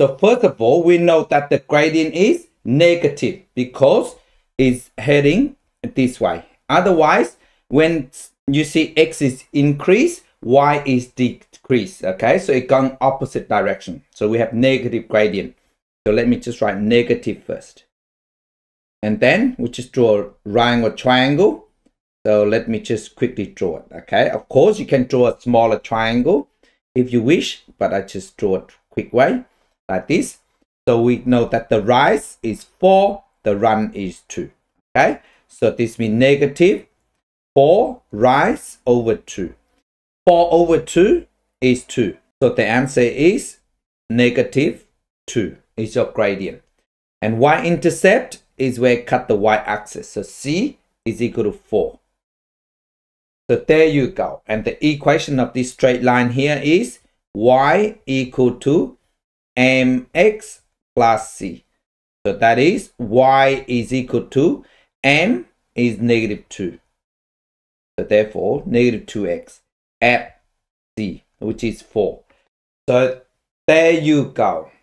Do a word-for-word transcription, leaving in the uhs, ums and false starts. So first of all, we know that the gradient is negative because it's heading this way. Otherwise, when you see x is increased, y is decreased. Okay, so it's gone opposite direction. So we have negative gradient. So let me just write negative first. And then we just draw a triangle triangle. So let me just quickly draw it. Okay, of course you can draw a smaller triangle if you wish, but I just draw it quick way like this. So we know that the rise is four, the run is two. Okay, so this means negative four rise over two. four over two is two. So the answer is negative two is your gradient. And y-intercept is where cut the y-axis. So c is equal to four. So there you go. And the equation of this straight line here is y equal to mx plus c. So that is y is equal to m is negative two. So therefore, negative two x at c, which is four. So there you go.